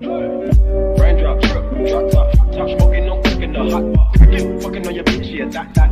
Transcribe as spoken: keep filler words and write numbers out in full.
Raindrops, drop top, top smoking, no cooking, no hot pot. I get fucking on your bitch, yeah, that, that.